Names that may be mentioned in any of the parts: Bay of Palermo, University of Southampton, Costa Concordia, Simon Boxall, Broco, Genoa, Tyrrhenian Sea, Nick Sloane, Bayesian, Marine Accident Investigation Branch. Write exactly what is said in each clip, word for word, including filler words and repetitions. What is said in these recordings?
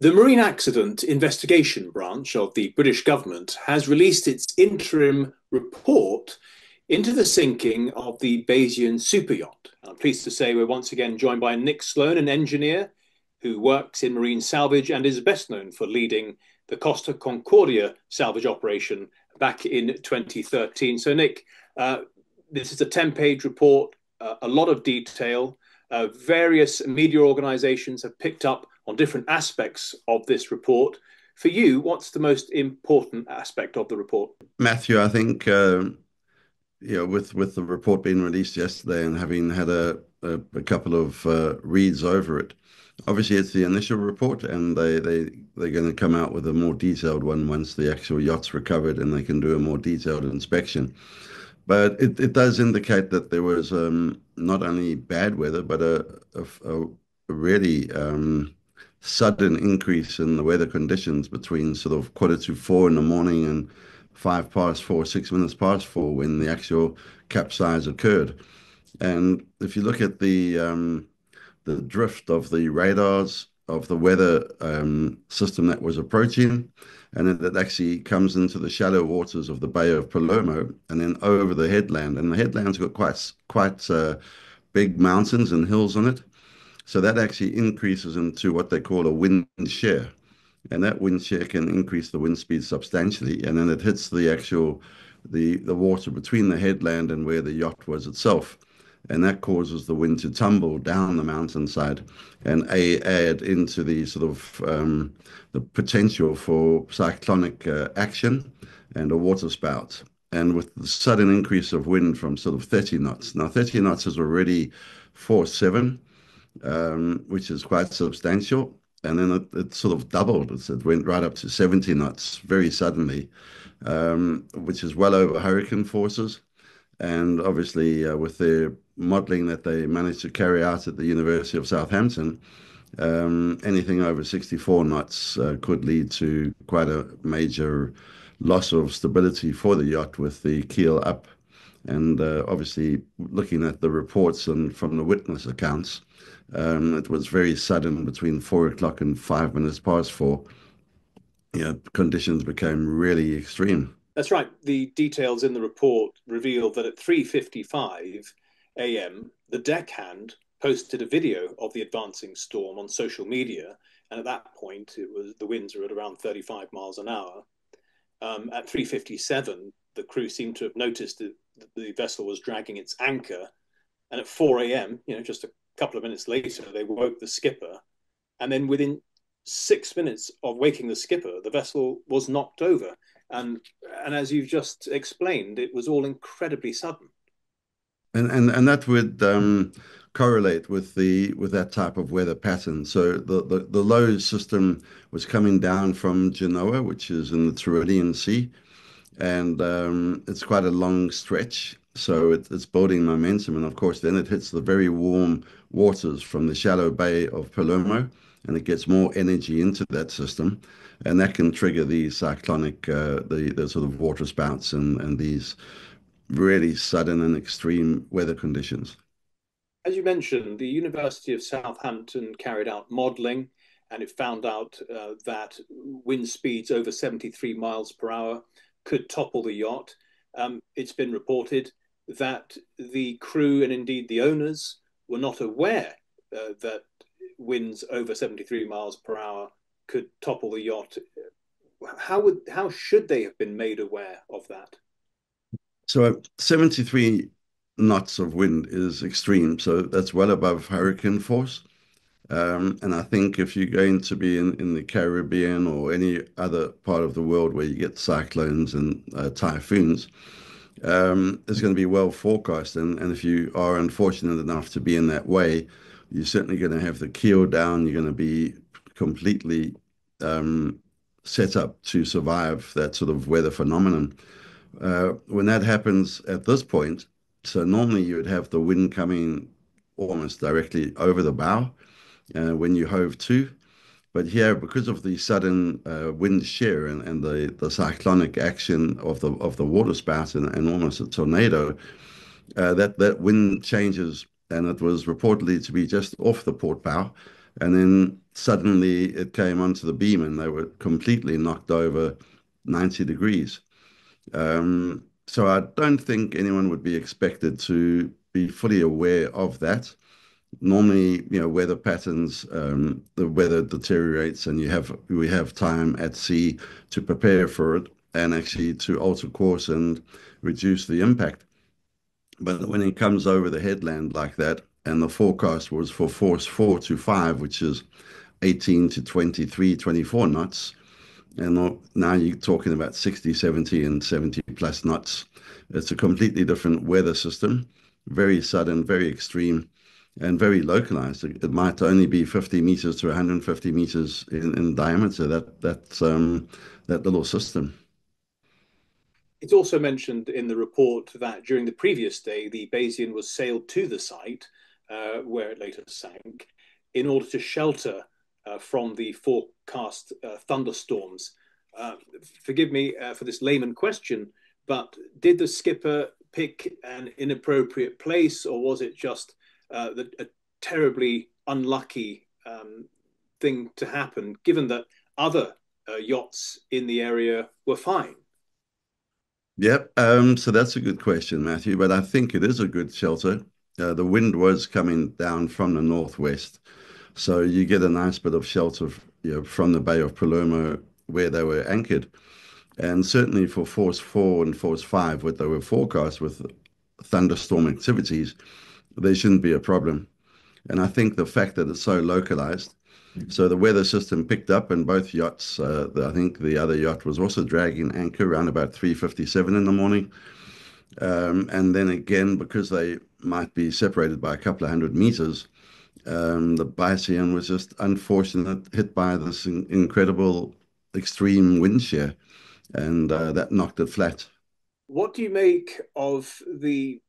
The Marine Accident Investigation Branch of the British government has released its interim report into the sinking of the Bayesian superyacht. I'm pleased to say we're once again joined by Nick Sloane, an engineer who works in marine salvage and is best known for leading the Costa Concordia salvage operation back in twenty thirteen. So Nick, uh, this is a ten page report, uh, a lot of detail. Uh, various media organizations have picked up on different aspects of this report. For you, what's the most important aspect of the report? Matthew, I think um, you know, with, with the report being released yesterday and having had a, a, a couple of uh, reads over it, obviously it's the initial report, and they, they, they're going to come out with a more detailed one once the actual yacht's recovered and they can do a more detailed inspection. But it, it does indicate that there was um, not only bad weather, but a, a, a really um, sudden increase in the weather conditions between sort of quarter to four in the morning and five past four, six minutes past four when the actual capsize occurred. And if you look at the um, the drift of the radars of the weather um, system that was approaching, and it, it actually comes into the shallow waters of the Bay of Palermo and then over the headland. And the headland's got quite, quite uh, big mountains and hills on it. So that actually increases into what they call a wind shear. And that wind shear can increase the wind speed substantially. And then it hits the actual, the, the water between the headland and where the yacht was itself. And that causes the wind to tumble down the mountainside and a, add into the sort of um, the potential for cyclonic uh, action and a waterspout. And with the sudden increase of wind from sort of thirty knots. Now, thirty knots is already four seven, um, which is quite substantial. And then it, it sort of doubled. It went right up to seventy knots very suddenly, um, which is well over hurricane forces. And obviously, uh, with their modeling that they managed to carry out at the University of Southampton, um, anything over sixty-four knots uh, could lead to quite a major loss of stability for the yacht with the keel up. And uh, obviously, looking at the reports and from the witness accounts, um, it was very sudden between four o'clock and five minutes past four. You know, conditions became really extreme. That's right. The details in the report reveal that at three fifty-five a m, the deckhand posted a video of the advancing storm on social media. And at that point, it was the winds were at around thirty-five miles an hour. Um, at three fifty-seven, the crew seemed to have noticed that the vessel was dragging its anchor. And at four a m, you know, just a couple of minutes later, they woke the skipper. And then within six minutes of waking the skipper, the vessel was knocked over. And and as you've just explained, it was all incredibly sudden. And and, and that would um, correlate with the with that type of weather pattern. So the, the, the low system was coming down from Genoa, which is in the Tyrrhenian Sea. And um, it's quite a long stretch. So it, it's building momentum. And of course, then it hits the very warm waters from the shallow Bay of Palermo. And it gets more energy into that system, and that can trigger the cyclonic, uh, the, the sort of water spouts and, and these really sudden and extreme weather conditions. As you mentioned, the University of Southampton carried out modelling, and it found out uh, that wind speeds over seventy-three miles per hour could topple the yacht. Um, it's been reported that the crew and indeed the owners were not aware uh, that winds over seventy-three miles per hour could topple the yacht. How would, how should they have been made aware of that? So seventy-three knots of wind is extreme. So that's well above hurricane force. Um, and I think if you're going to be in, in the Caribbean or any other part of the world where you get cyclones and uh, typhoons, um, it's going to be well forecast. And, and if you are unfortunate enough to be in that way, you're certainly going to have the keel down. You're going to be completely um, set up to survive that sort of weather phenomenon. Uh, when that happens at this point, so normally you would have the wind coming almost directly over the bow uh, when you hove to. But here, because of the sudden uh, wind shear and, and the, the cyclonic action of the of the waterspout and, and almost a tornado, uh, that, that wind changes. And it was reportedly to be just off the port bow, And then suddenly it came onto the beam and they were completely knocked over ninety degrees. Um, so I don't think anyone would be expected to be fully aware of that. Normally, you know, weather patterns, um, the weather deteriorates and you have we have time at sea to prepare for it and actually to alter course and reduce the impact. But when it comes over the headland like that, and the forecast was for force four to five, which is eighteen to twenty-three, twenty-four knots, and now you're talking about sixty, seventy, and seventy plus knots. It's a completely different weather system, very sudden, very extreme, and very localized. It might only be fifty meters to one hundred fifty meters in, in diameter, that, that, um, that little system. It's also mentioned in the report that during the previous day, the Bayesian was sailed to the site, uh, where it later sank, in order to shelter uh, from the forecast uh, thunderstorms. Uh, forgive me uh, for this layman question, but did the skipper pick an inappropriate place, or was it just Uh, the, a terribly unlucky um, thing to happen, given that other uh, yachts in the area were fine? Yep. Um, so that's a good question, Matthew, but I think it is a good shelter. Uh, the wind was coming down from the northwest, so you get a nice bit of shelter, you know, from the Bay of Palermo where they were anchored. And certainly for force four and force five, what they were forecast with thunderstorm activities, there shouldn't be a problem. And I think the fact that it's so localized, mm-hmm. so the weather system picked up, and both yachts, uh, the, I think the other yacht was also dragging anchor around about three fifty-seven in the morning. Um, and then again, because they might be separated by a couple of hundred meters, um, the Bayesian was just unfortunate, hit by this in incredible extreme wind shear, and uh, that knocked it flat. What do you make of the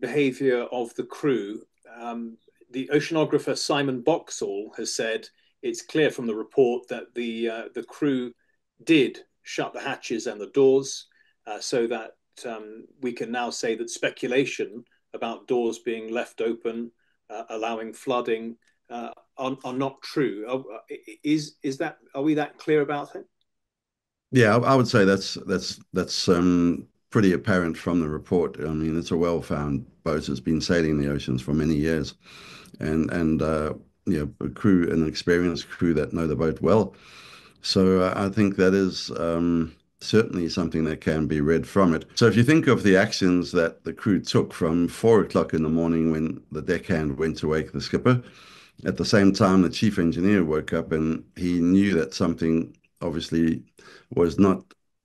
behavior of the crew? Um, the oceanographer Simon Boxall has said it's clear from the report that the uh, the crew did shut the hatches and the doors, uh, so that um, we can now say that speculation about doors being left open, uh, allowing flooding, uh, are, are not true. Are, is is that are we that clear about it? Yeah, I would say that's that's that's. Um... pretty apparent from the report. I mean, it's a well-found boat. It's been sailing the oceans for many years, and and uh, you know, a crew, an experienced crew that know the boat well. So uh, I think that is um, certainly something that can be read from it. So if you think of the actions that the crew took from four o'clock in the morning, when the deckhand went to wake the skipper, at the same time the chief engineer woke up and he knew that something obviously was not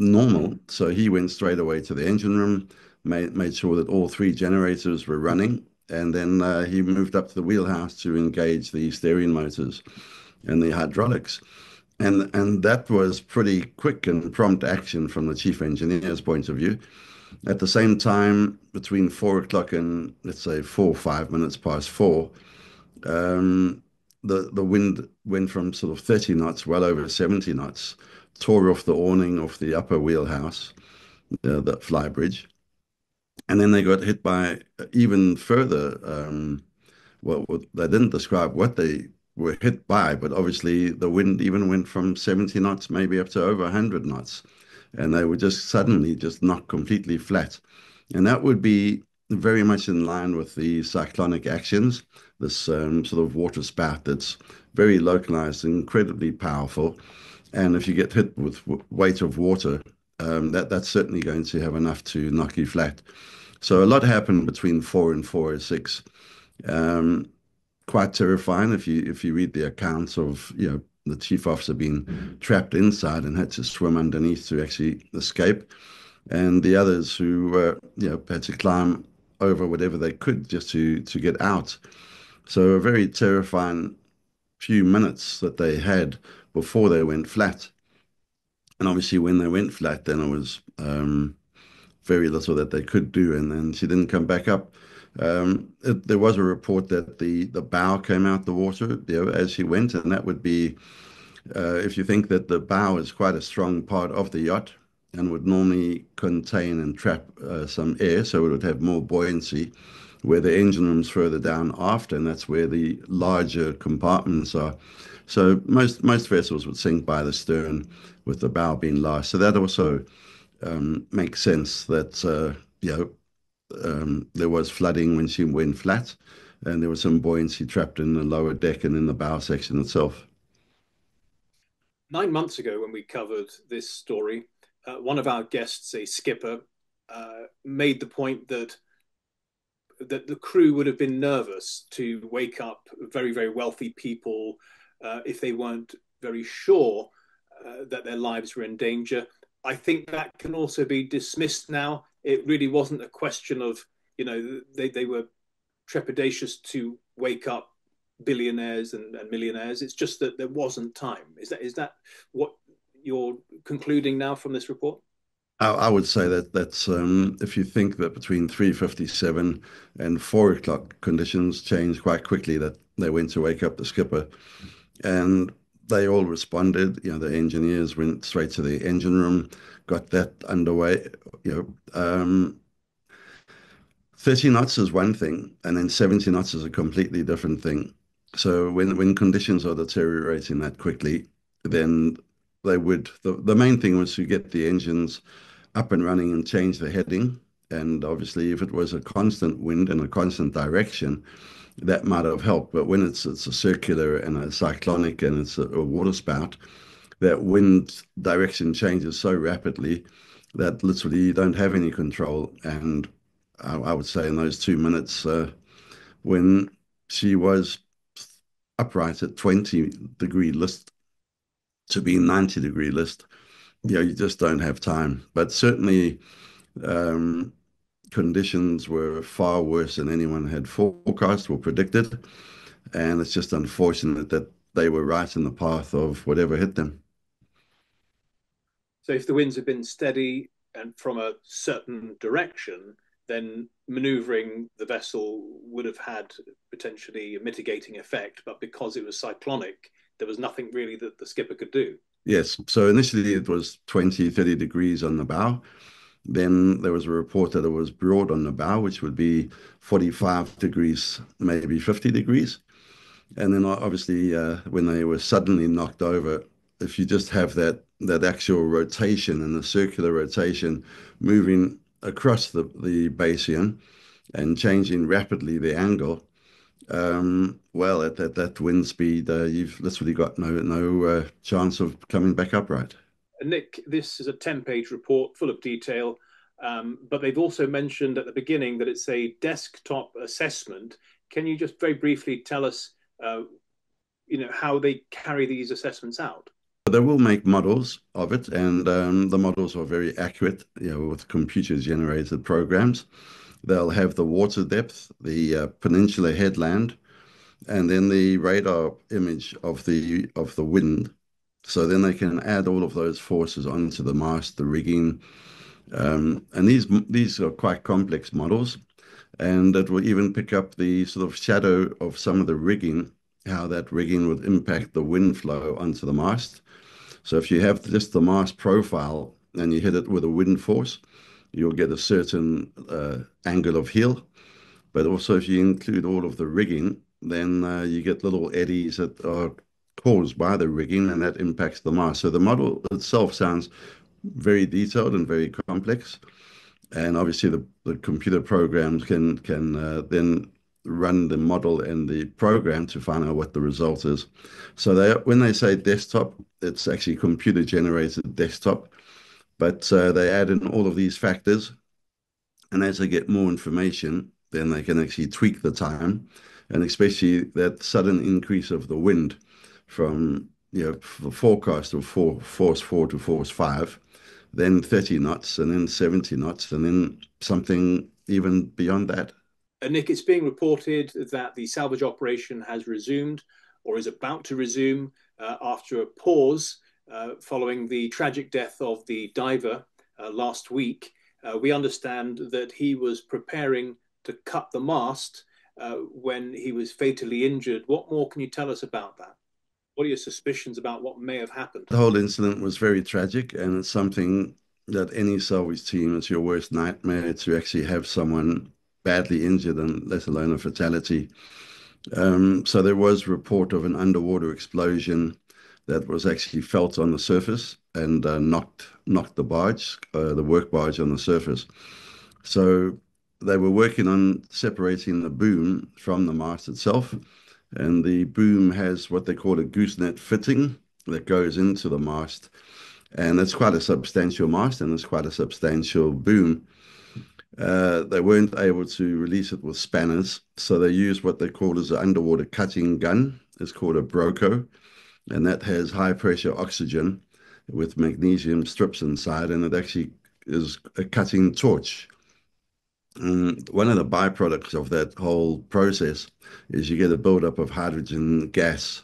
normal, so he went straight away to the engine room, made, made sure that all three generators were running, and then uh, he moved up to the wheelhouse to engage the steering motors and the hydraulics, and and that was pretty quick and prompt action from the chief engineer's point of view. At the same time, between four o'clock and let's say four five minutes past four, um the the wind went from sort of thirty knots well over seventy knots, tore off the awning off the upper wheelhouse, uh, the flybridge, and then they got hit by even further, um, well, they didn't describe what they were hit by, but obviously the wind even went from seventy knots maybe up to over one hundred knots, and they were just suddenly just knocked completely flat. And that would be very much in line with the cyclonic actions, this um, sort of water spout that's very localized, incredibly powerful. And if you get hit with weight of water, um, that, that's certainly going to have enough to knock you flat. So a lot happened between four and four or six. Um, quite terrifying if you if you read the accounts of, you know, the chief officer being mm-hmm. trapped inside and had to swim underneath to actually escape, and the others who uh, you know, had to climb over whatever they could just to to get out. So a very terrifying few minutes that they had before they went flat. And obviously when they went flat, then it was um, very little that they could do, and then she didn't come back up. Um, it, there was a report that the, the bow came out the water, you know, as she went, and that would be, uh, if you think that the bow is quite a strong part of the yacht and would normally contain and trap uh, some air, so it would have more buoyancy, where the engine room's further down aft, and that's where the larger compartments are. So most most vessels would sink by the stern, with the bow being last. So that also um, makes sense that uh, you know um, there was flooding when she went flat, and there was some buoyancy trapped in the lower deck and in the bow section itself. Nine months ago, when we covered this story, uh, one of our guests, a skipper, uh, made the point that that the crew would have been nervous to wake up very, very wealthy people uh, if they weren't very sure uh, that their lives were in danger. I think that can also be dismissed now. It really wasn't a question of, you know, they, they were trepidatious to wake up billionaires and, and millionaires. It's just that there wasn't time. Is that is that what you're concluding now from this report? I would say that that's um, if you think that between three fifty-seven and four o'clock conditions changed quite quickly, that they went to wake up the skipper, and they all responded. You know, the engineers went straight to the engine room, got that underway. You know, um, thirty knots is one thing, and then seventy knots is a completely different thing. So when when conditions are deteriorating that quickly, then they would. The, the main thing was to get the engines up and running and change the heading. And obviously, if it was a constant wind and a constant direction, that might have helped. But when it's it's a circular and a cyclonic and it's a, a waterspout, that wind direction changes so rapidly that literally you don't have any control. And I, I would say in those two minutes, uh, when she was upright at twenty degree list to be ninety degree list, you know, you just don't have time. But certainly um, conditions were far worse than anyone had forecast or predicted. And it's just unfortunate that they were right in the path of whatever hit them. So if the winds have been steady and from a certain direction, then maneuvering the vessel would have had potentially a mitigating effect. But because it was cyclonic, there was nothing really that the skipper could do. Yes. So initially it was twenty, thirty degrees on the bow. Then there was a report that it was broad on the bow, which would be forty-five degrees, maybe fifty degrees. And then obviously uh, when they were suddenly knocked over, if you just have that, that actual rotation and the circular rotation moving across the, the Bayesian and changing rapidly the angle, Um, well, at that, that wind speed, uh, you've literally got no no uh, chance of coming back upright. Nick, this is a ten page report full of detail, um, but they've also mentioned at the beginning that it's a desktop assessment. Can you just very briefly tell us, uh, you know, how they carry these assessments out? They will make models of it, and um, the models are very accurate, you know, with computer-generated programs. They'll have the water depth, the uh, peninsular headland, and then the radar image of the of the wind. So then they can add all of those forces onto the mast, the rigging, um, and these these are quite complex models, and it will even pick up the sort of shadow of some of the rigging, how that rigging would impact the wind flow onto the mast. So if you have just the mast profile and you hit it with a wind force, you'll get a certain uh, angle of heel. But also if you include all of the rigging, then uh, you get little eddies that are caused by the rigging, and that impacts the mast. So the model itself sounds very detailed and very complex. And obviously the, the computer programs can, can uh, then run the model and the program to find out what the result is. So they, when they say desktop, it's actually computer generated desktop. But uh, they add in all of these factors, and as they get more information, then they can actually tweak the time, and especially that sudden increase of the wind from, you know, the forecast of four, force four to force five, then thirty knots, and then seventy knots, and then something even beyond that. And Nick, it's being reported that the salvage operation has resumed or is about to resume uh, after a pause. Uh, following the tragic death of the diver uh, last week, uh, we understand that he was preparing to cut the mast uh, when he was fatally injured. What more can you tell us about that? What are your suspicions about what may have happened? The whole incident was very tragic, and it's something that any salvage team, it's your worst nightmare to actually have someone badly injured, and let alone a fatality. Um, so there was report of an underwater explosion that was actually felt on the surface and uh, knocked knocked the barge, uh, the work barge, on the surface. So they were working on separating the boom from the mast itself, and the boom has what they call a gooseneck fitting that goes into the mast, and it's quite a substantial mast and it's quite a substantial boom. Uh, they weren't able to release it with spanners, so they used what they call as an underwater cutting gun. It's called a Broco, and that has high pressure oxygen with magnesium strips inside, and it actually is a cutting torch. And one of the byproducts of that whole process is you get a buildup of hydrogen gas.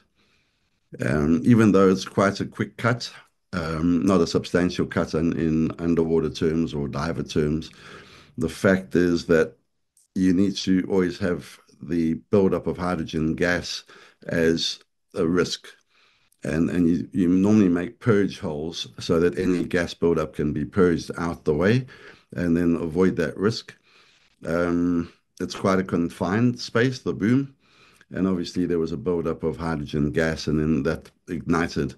Um, even though it's quite a quick cut, um, not a substantial cut in, in underwater terms or diver terms, the fact is that you need to always have the buildup of hydrogen gas as a risk. And, and you, you normally make purge holes so that any gas buildup can be purged out the way and then avoid that risk. Um, it's quite a confined space, the boom. And obviously there was a buildup of hydrogen gas, and then that ignited.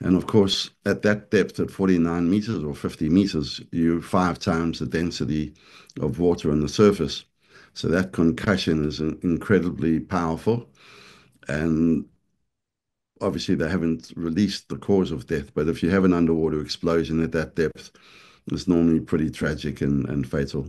And of course, at that depth, at forty-nine meters or fifty meters, you're five times the density of water on the surface. So that concussion is incredibly powerful. And obviously they haven't released the cause of death, but if you have an underwater explosion at that depth, it's normally pretty tragic and, and fatal.